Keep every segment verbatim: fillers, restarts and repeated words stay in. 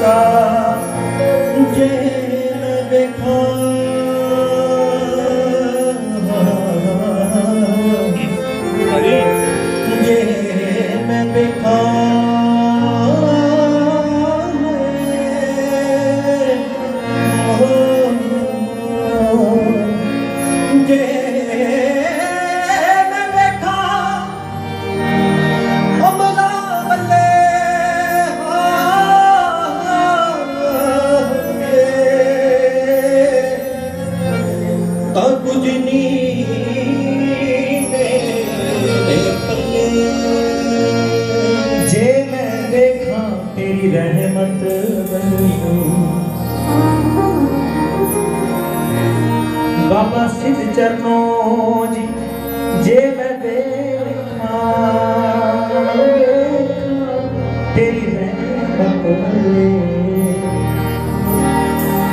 का जेल देखा जेल देखा रहमत बाबा सिद्ध चरणों जी जे मैं देखा तेरी रहमत बल्ले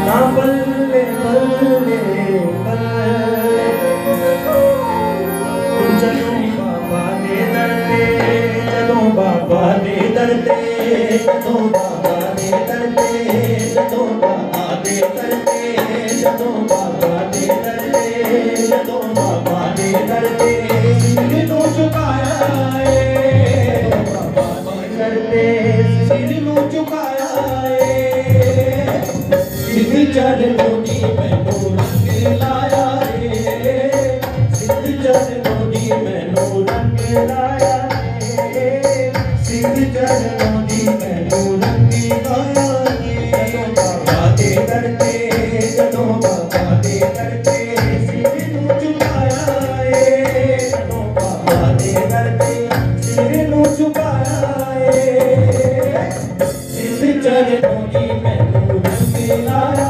ना बल्ले बल्ले बल्ले चलो बाबा दे दर दे चलो बाबा दे दर दे जदों बाबा दे दर दे जदों बाबा दे दर दे जदों बाबा दे दर दे जदों बाबा दे दर दे सिर नूं झुकाया ए बाबा दे दर दे सिर नूं झुकाया ए सिद्ध चरणों दी मैनूं रंग लाया ए सिद्ध चरणों दी मैनूं रंग लाया ए सिद्ध चरणों चरणों में तू रंग लाया।